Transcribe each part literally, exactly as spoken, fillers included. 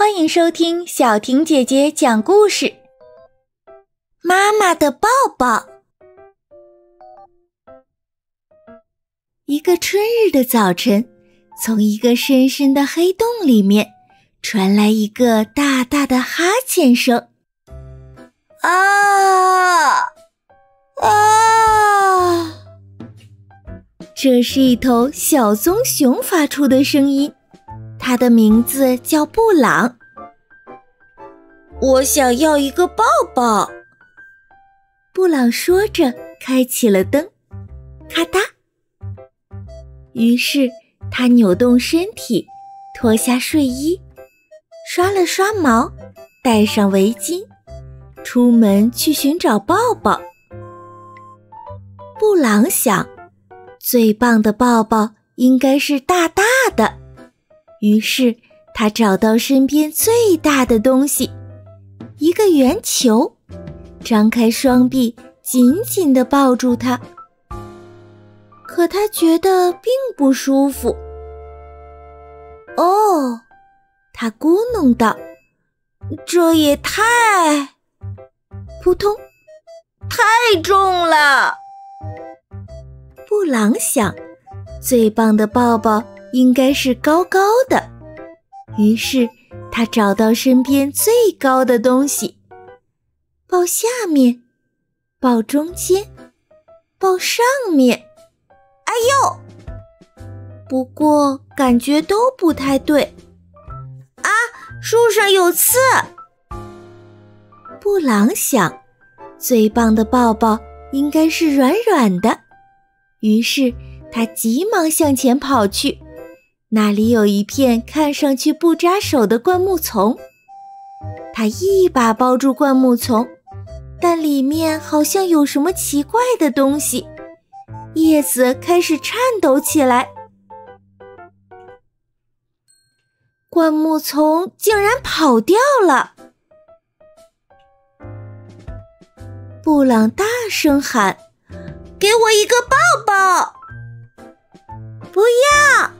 欢迎收听小婷姐姐讲故事。妈妈的抱抱。一个春日的早晨，从一个深深的黑洞里面传来一个大大的哈欠声。啊！啊！这是一头小棕熊发出的声音。他的名字叫布朗。我想要一个抱抱。布朗说着，开启了灯，咔嗒。于是他扭动身体，脱下睡衣，刷了刷毛，戴上围巾，出门去寻找抱抱。布朗想，最棒的抱抱应该是大大的。于是他找到身边最大的东西，一个圆球，张开双臂紧紧地抱住它。可他觉得并不舒服。哦，他咕哝道，这也太……扑通，太重了。布朗想，最棒的抱抱应该是高高的。于是他找到身边最高的东西，抱下面，抱中间，抱上面。哎呦！不过感觉都不太对。啊，树上有刺！布朗想，最棒的抱抱应该是软软的。于是他急忙向前跑去。那里有一片看上去不扎手的灌木丛，他一把抱住灌木丛，但里面好像有什么奇怪的东西，叶子开始颤抖起来。灌木丛竟然跑掉了！布朗大声喊：“给我一个抱抱！”不要！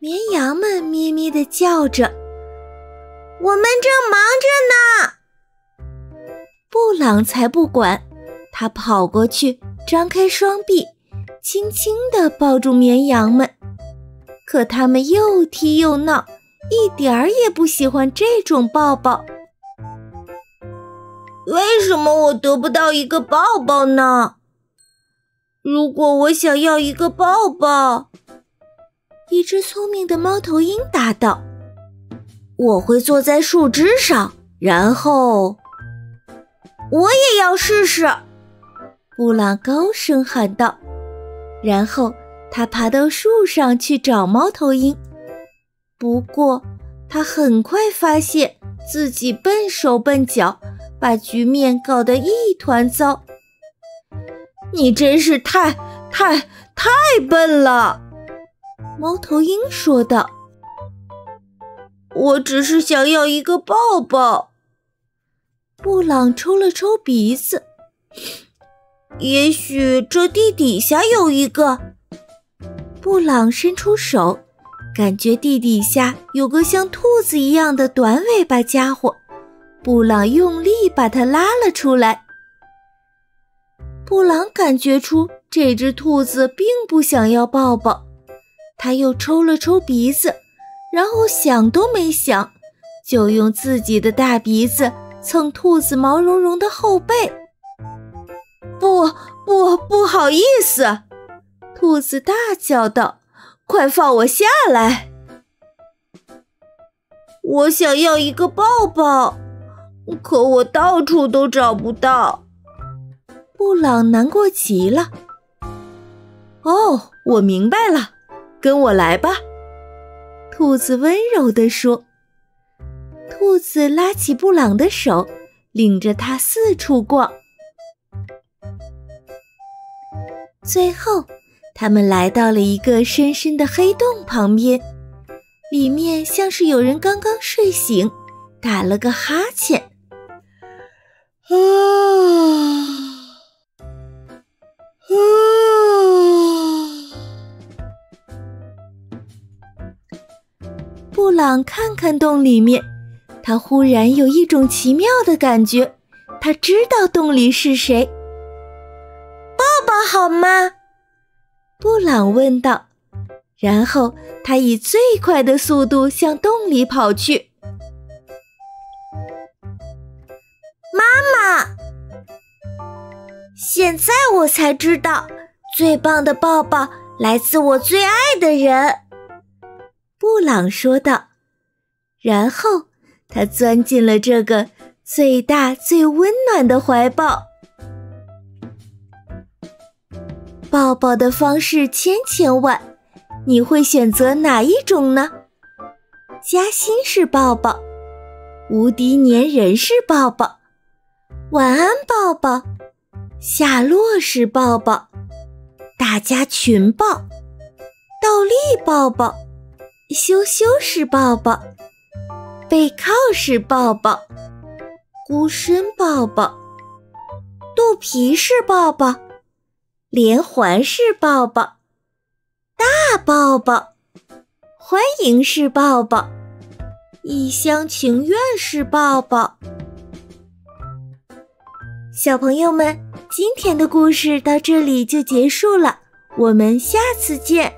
绵羊们咩咩地叫着，我们正忙着呢。布朗才不管，他跑过去，张开双臂，轻轻地抱住绵羊们。可他们又踢又闹，一点儿也不喜欢这种抱抱。为什么我得不到一个抱抱呢？如果我想要一个抱抱，一只聪明的猫头鹰答道，我会坐在树枝上，然后……我也要试试！布朗高声喊道，然后他爬到树上去找猫头鹰。不过他很快发现自己笨手笨脚，把局面搞得一团糟。你真是太太太笨了！猫头鹰说道，我只是想要一个抱抱。布朗抽了抽鼻子，也许这地底下有一个。布朗伸出手，感觉地底下有个像兔子一样的短尾巴家伙，布朗用力把它拉了出来。布朗感觉出这只兔子并不想要抱抱。他又抽了抽鼻子，然后想都没想，就用自己的大鼻子蹭兔子毛茸茸的后背。不不不好意思！兔子大叫道，快放我下来！我想要一个抱抱，可我到处都找不到。布朗难过极了。哦，我明白了。跟我来吧，兔子温柔地说。兔子拉起布朗的手，领着他四处逛。最后，他们来到了一个深深的黑洞旁边，里面像是有人刚刚睡醒，打了个哈欠。啊！布朗看看洞里面，他忽然有一种奇妙的感觉，他知道洞里是谁。抱抱好吗？布朗问道。然后他以最快的速度向洞里跑去。妈妈，现在我才知道，最棒的抱抱来自我最爱的人。布朗说道。然后他钻进了这个最大最温暖的怀抱。抱抱的方式千千万，你会选择哪一种呢？夹心式抱抱，无敌粘人式抱抱，晚安抱抱，下落式抱抱，大家群抱，倒立抱抱，羞羞式抱抱，背靠式抱抱，孤身抱抱，肚皮式抱抱，连环式抱抱，大抱抱，欢迎式抱抱，一厢情愿式抱抱。小朋友们，今天的故事到这里就结束了，我们下次见。